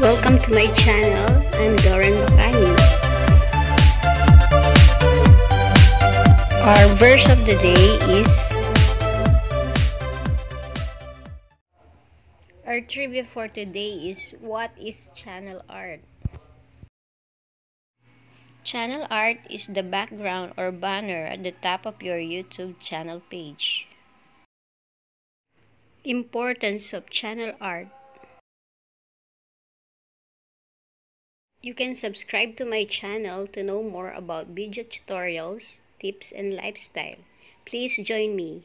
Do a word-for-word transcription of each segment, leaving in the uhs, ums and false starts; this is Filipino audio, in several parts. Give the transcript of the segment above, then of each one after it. Welcome to my channel. I'm Doren Bacani. Our verse of the day is... Our trivia for today is, what is channel art? Channel art is the background or banner at the top of your YouTube channel page. Importance of channel art. You can subscribe to my channel to know more about video tutorials, tips, and lifestyle. Please join me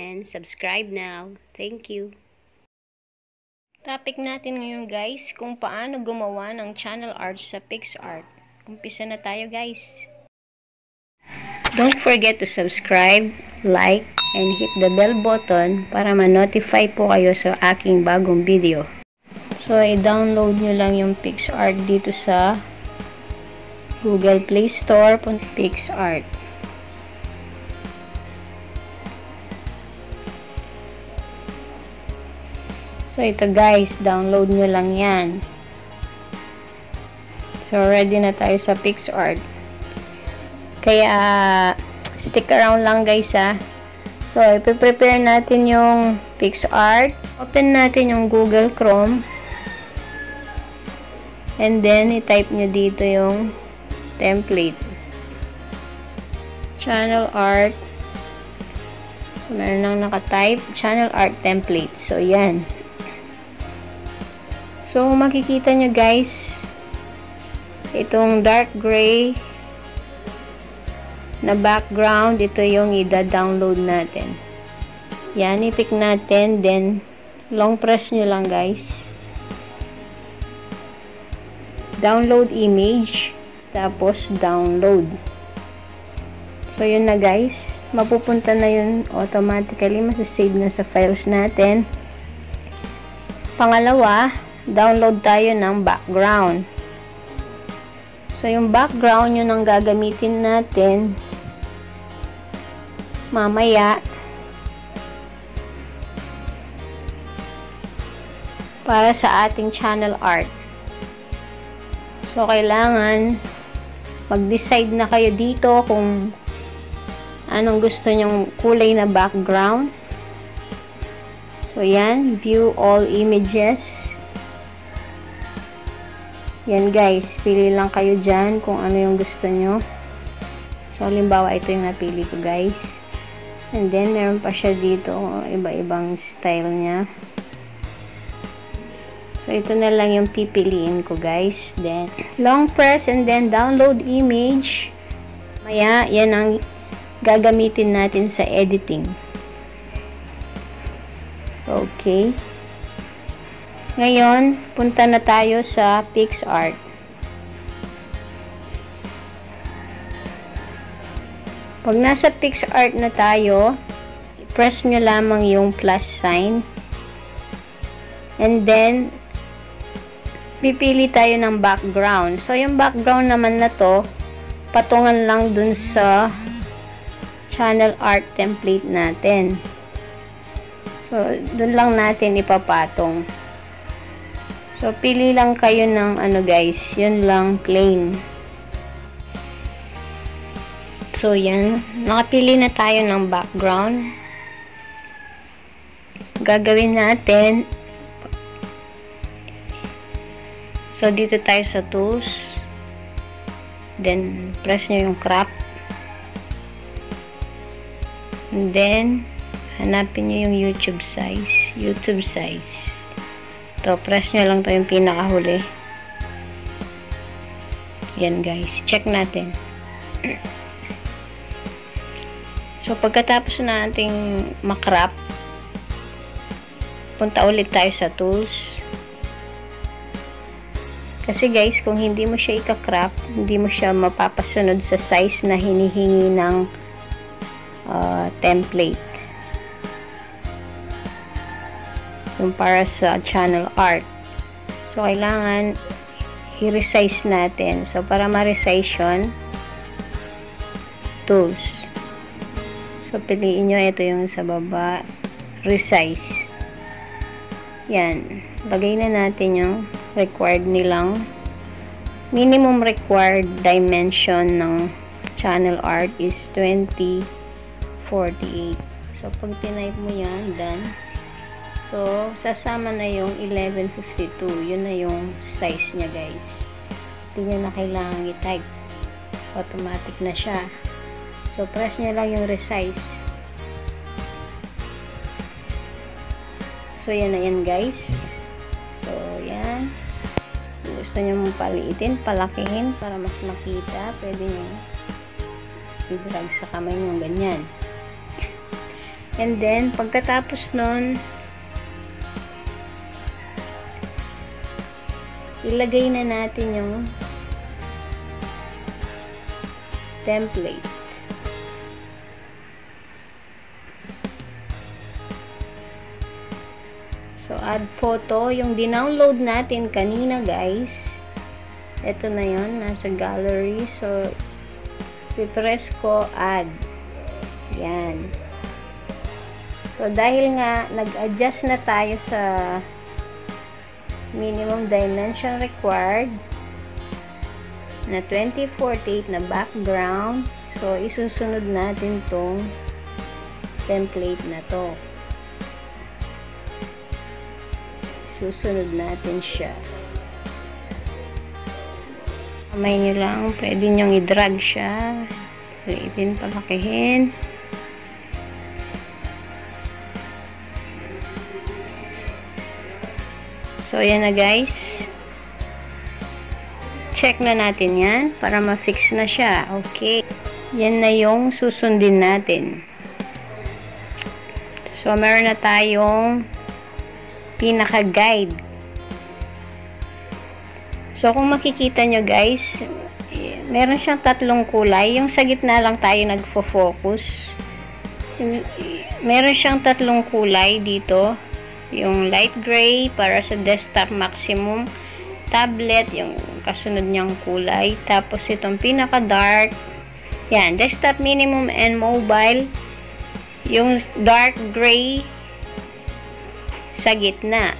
and subscribe now. Thank you. Topic natin ngayon, guys, kung paano gumawa ng channel art sa PicsArt. Umpisa na tayo, guys. Don't forget to subscribe, like, and hit the bell button para ma-notify po kayo sa aking bagong video. So, i-download nyo lang yung PicsArt dito sa Google Play Store, PicsArt. So, ito guys, download nyo lang yan. So, ready na tayo sa PicsArt. Kaya, stick around lang guys ha. So, ipiprepare natin yung PicsArt. Open natin yung Google Chrome. And then, i-type nyo dito yung template. Channel art. So, meron nang nakatype. Channel art template. So, yan. So, makikita nyo guys, itong dark gray na background, ito yung i-download natin. Yan, i-pick natin. Then, long press nyo lang guys. Download image, tapos download. So, yun na guys. Mapupunta na yun automatically. Masasave na sa files natin. Pangalawa, download tayo ng background. So, yung background yun ang gagamitin natin mamaya para sa ating channel art. So, kailangan mag-decide na kayo dito kung anong gusto nyong kulay na background. So, yan. View all images. Yan, guys. Pili lang kayo dyan kung ano yung gusto nyo. So, halimbawa, ito yung napili ko, guys. And then, meron pa siya dito. Iba-ibang style niya. So, ito na lang yung pipiliin ko, guys. Then, long press and then download image. Maya, yan ang gagamitin natin sa editing. Okay. Ngayon, punta na tayo sa PicsArt. Pag nasa PicsArt na tayo, i-press nyo lamang yung plus sign. And then, pipili tayo ng background. So, yung background naman na to, patungan lang dun sa channel art template natin. So, dun lang natin ipapatong. So, pili lang kayo ng ano guys, yun lang, plain. So, yan. Nakapili na tayo ng background. Gagawin natin, so, dito tayo sa tools. Then, press nyo yung crop. And then, hanapin nyo yung YouTube size. YouTube size. Ito, press nyo lang to yung pinakahuli. Yan, guys. Check natin. So, pagkatapos na nating makrap, punta ulit tayo sa tools. Kasi guys, kung hindi mo siya ika-crop, hindi mo siya mapapasunod sa size na hinihingi ng uh, template. Yung para sa channel art. So, kailangan i-resize natin. So, para ma-resize yun, tools. So, piliin nyo, ito yung sa baba, resize. Yan. Bagay na natin yung required nilang minimum required dimension ng channel art is twenty forty-eight. So, pag tinype mo yan, done. So, sasama na yung eleven fifty-two. Yun na yung size niya, guys. Hindi nyo na kailangan i-type. Automatic na siya. So, press nyo lang yung resize. So, yan na yan, guys. So, yan. Kung gusto nyo mong paliitin, palakihin para mas makita. Pwede nyo i-drag sa kamay nyo ganyan. And then, pagkatapos nun, ilagay na natin yung template. So, add photo. Yung dinownload natin kanina, guys. Ito na yon, nasa gallery. So, pipress ko, add. Yan. So, dahil nga, nag-adjust na tayo sa minimum dimension required na twenty forty-eight na background. So, isusunod natin tong template na to. Susunod natin siya. Kamay nyo lang, pwede nyong i-drag siya. Paliitin, palakihin. So, yan na, guys. Check na natin yan para ma-fix na siya. Okay. Yan na yung susundin natin. So, meron na tayong pinaka-guide. So, kung makikita nyo, guys, meron siyang tatlong kulay. Yung sa gitna lang tayo nagfo-focus. Meron siyang tatlong kulay dito. Yung light gray para sa desktop maximum, tablet yung kasunod niyang kulay, tapos itong pinaka dark, yan, desktop minimum and mobile, yung dark gray sa gitna,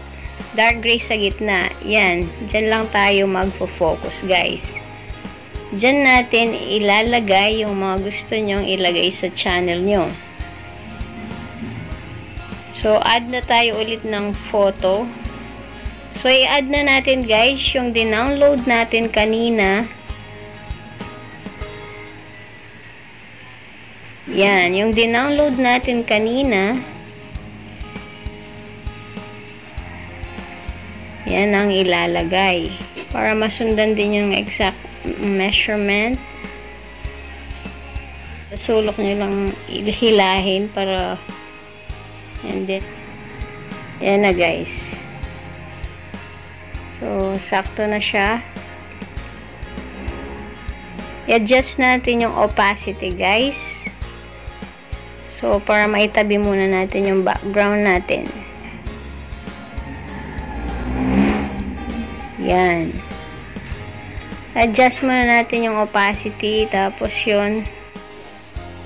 dark gray sa gitna, yan, dyan lang tayo magfo-focus, guys. Dyan natin ilalagay yung mga gusto nyong ilagay sa channel nyo. So, add na tayo ulit ng photo. So, i-add na natin, guys, yung dinownload natin kanina. Yan, yung dinownload natin kanina. Yan ang ilalagay. Para masundan din yung exact measurement. Sulok nyo lang hilahin para... And then, yan na, guys. So, sakto na siya. I-adjust natin yung opacity, guys. So, para maitabi muna natin yung background natin. Yan. Adjust muna natin yung opacity. Tapos, yun.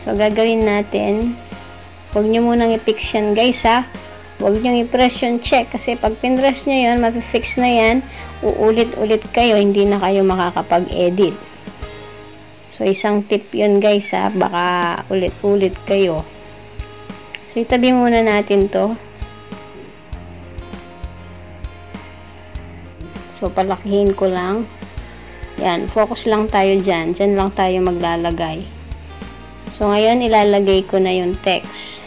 So, gagawin natin. Huwag nyo munang i-fix yan, guys, ha. Huwag nyo i-press yung check. Kasi pag pinress nyo yun, mapifix na yan. Uulit-ulit kayo. Hindi na kayo makakapag-edit. So, isang tip yun, guys, ha. Baka ulit-ulit kayo. So, itabi muna natin to. So, palakihin ko lang. Yan. Focus lang tayo dyan. Dyan lang tayo maglalagay. So, ngayon, ilalagay ko na yung text.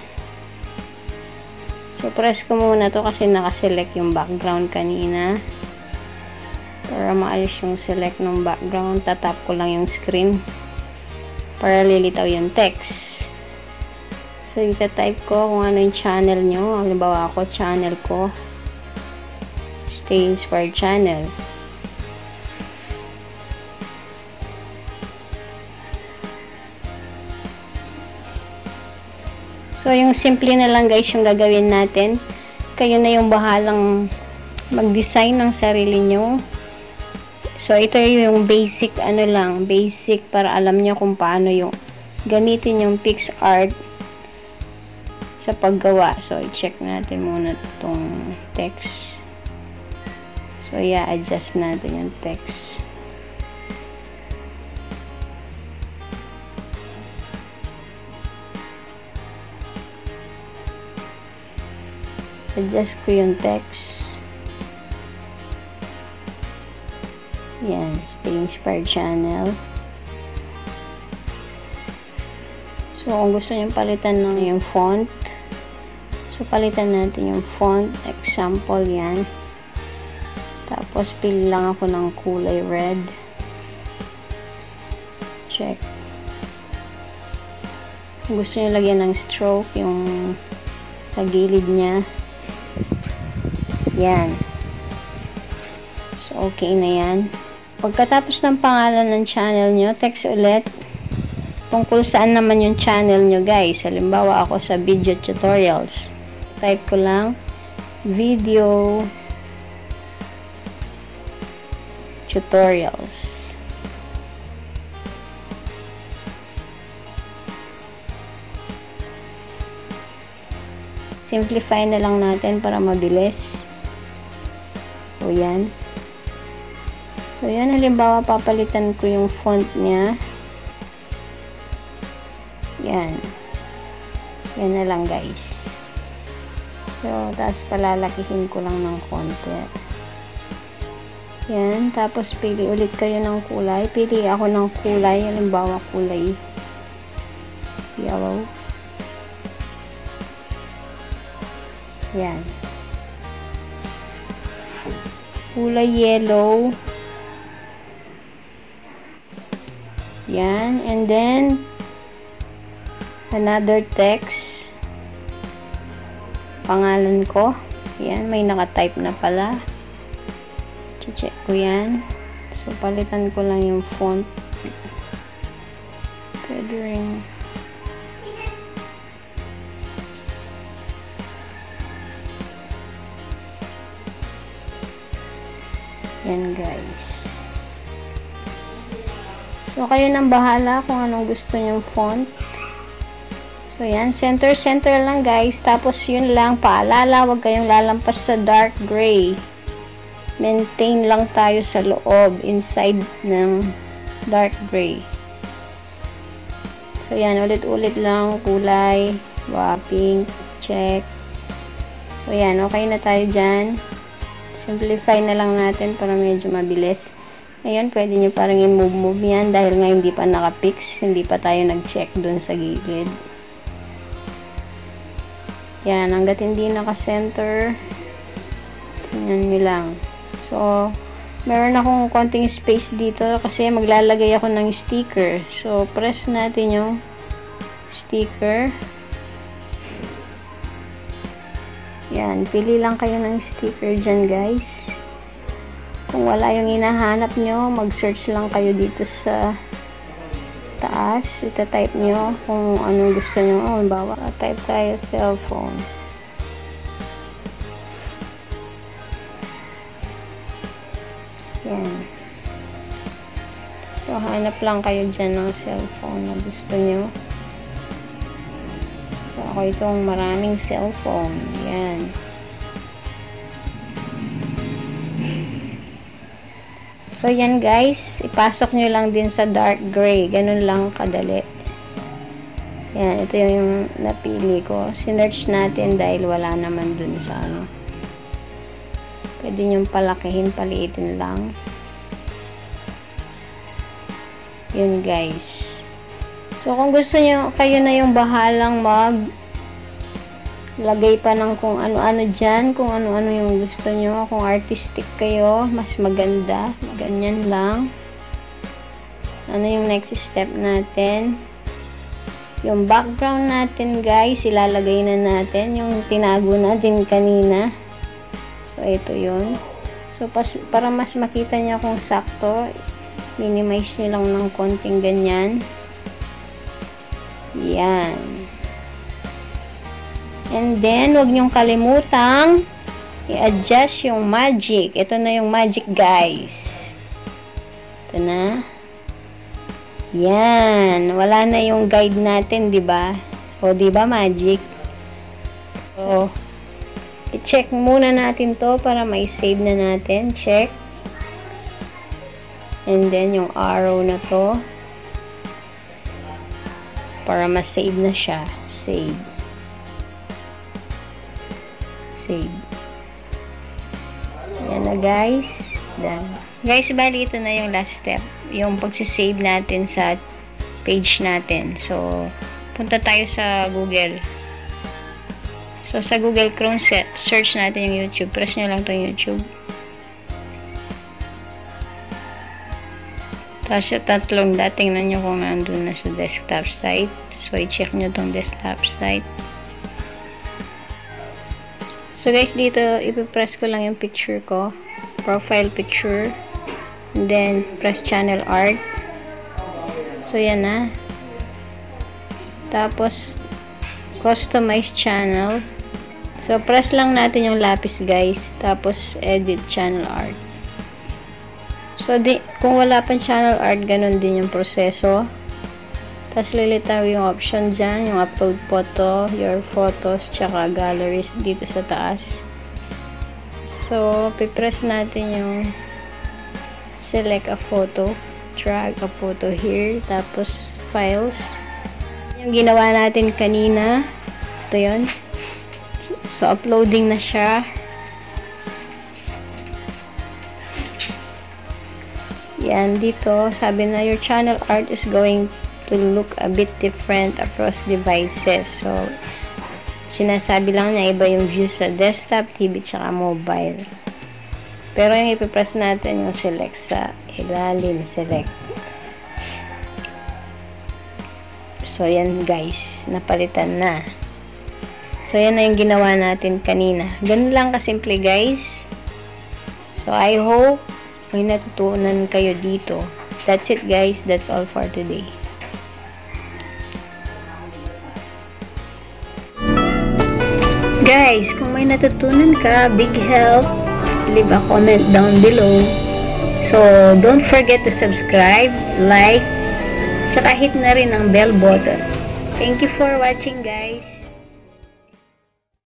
So, press ko muna to kasi nakaselect yung background kanina. Para maalis yung select ng background, tatap ko lang yung screen para lilitaw yung text. So, itatype ko kung ano yung channel nyo. Halimbawa ako, channel ko, Stay Inspired Channel. So, yung simple na lang, guys, yung gagawin natin. Kayo na yung bahalang mag-design ng sarili nyo. So, ito yung basic, ano lang, basic para alam nyo kung paano yung gamitin yung PicsArt sa paggawa. So, i-check natin muna itong text. So, So, yeah, adjust natin yung text. Adjust ko yung text. Yan, Stay Inspired Channel. So, kung gusto nyo palitan ng yung font, so, palitan natin yung font. Example, yan. Tapos, pili lang ako ng kulay red. Check. Kung gusto nyo lagyan ng stroke, yung sa gilid niya. Yan. So, okay na yan. Pagkatapos ng pangalan ng channel nyo, text ulit tungkol saan naman yung channel nyo, guys. Halimbawa, ako sa video tutorials. Type ko lang, video tutorials. Simplify na lang natin para mabilis. So, yan. So, yan. Halimbawa, papalitan ko yung font niya. Yan. Yan na lang, guys. So, tapos palalakihin ko lang ng konti. Yan, tapos pili ulit kayo ng kulay. Pili ako ng kulay, halimbawa kulay yellow. Yan. Kulay yellow. Yan, and then another text. Pangalan ko. Yan, may naka-type na pala. Check ko yan. So, palitan ko lang yung font. Pwede rin. Yan, guys. So, kayo nang bahala kung anong gusto nyong font. So, yan. Center, center lang, guys. Tapos, yun lang. Paalala, huwag kayong lalampas sa dark gray. Maintain lang tayo sa loob, inside ng dark gray. So, yan. Ulit-ulit lang. Kulay. Wow, pink. Check. So, yan. Okay na tayo dyan. Simplify na lang natin para medyo mabilis. Ngayon, pwede nyo parang i-move-move yan dahil nga hindi pa nakapix. Hindi pa tayo nag-check dun sa gilid. Yan. Hanggat hindi naka-center, tingnan nyo lang. So, meron akong konting space dito kasi maglalagay ako ng sticker. So, press natin yung sticker. Yan. Pili lang kayo ng sticker dyan, guys. Kung wala yung hinahanap nyo, mag-search lang kayo dito sa taas. Ita-type nyo kung anong gusto nyo. Halimbawa, type tayo cellphone. Yan. So, hanap lang kayo dyan ng cellphone na gusto nyo. So, ako itong maraming cellphone. Yan. So, yan, guys. Ipasok nyo lang din sa dark gray. Ganun lang kadali. Yan. Ito yung napili ko. Sinerch natin dahil wala naman dun sa ano. Pwede niyong palakihin, paliitin lang. Yun, guys. So, kung gusto niyo kayo na yung bahalang mag lagay pa ng kung ano-ano dyan, kung ano-ano yung gusto niyo, kung artistic kayo, mas maganda. Ganyan lang. Ano yung next step natin? Yung background natin, guys, ilalagay na natin. Yung tinago natin kanina. So, ito yun. So, pas, para mas makita niya kung sakto, minimize niyo lang ng konting ganyan. Yan. And then, huwag niyong kalimutang i-adjust yung magic. Ito na yung magic, guys. Ito na. Yan. Wala na yung guide natin, diba? O, diba magic? So, I-check muna natin to para may save na natin. Check. And then yung arrow na to para ma-save na siya. Save. Save. Ayan na guys. Done. Guys, bali ito na yung last step. Yung pagsisave natin sa page natin. So, punta tayo sa Google. So, sa Google Chrome, search natin yung YouTube. Press nyo lang itong YouTube. Tapos tatlong dating na nyo kung nandun na sa desktop site. So, i-check nyo itong desktop site. So, guys, dito, ipipress ko lang yung picture ko. Profile picture. And then, press channel art. So, yan na. Tapos, customize channel. So, press lang natin yung lapis, guys. Tapos, edit channel art. So, di, kung wala pang channel art, ganun din yung proseso. Tapos, lilitaw yung option dyan. Yung upload photo, your photos, tsaka galleries dito sa taas. So, pipress natin yung select a photo. Drag a photo here. Tapos, files. Yung ginawa natin kanina. Ito yun. So, uploading na siya. Yan, dito, sabi na, your channel art is going to look a bit different across devices. So, sinasabi lang niya, iba yung view sa desktop, T V, tsaka mobile. Pero yung ipipress natin, yung select sa ilalim, select. So, yan guys, napalitan na. So, yan na yung ginawa natin kanina. Ganun lang kasimple guys. So, I hope may natutunan kayo dito. That's it guys. That's all for today. Guys, kung may natutunan ka, big help. Leave a comment down below. So, don't forget to subscribe, like, tsaka hit na rin ang bell button. Thank you for watching guys.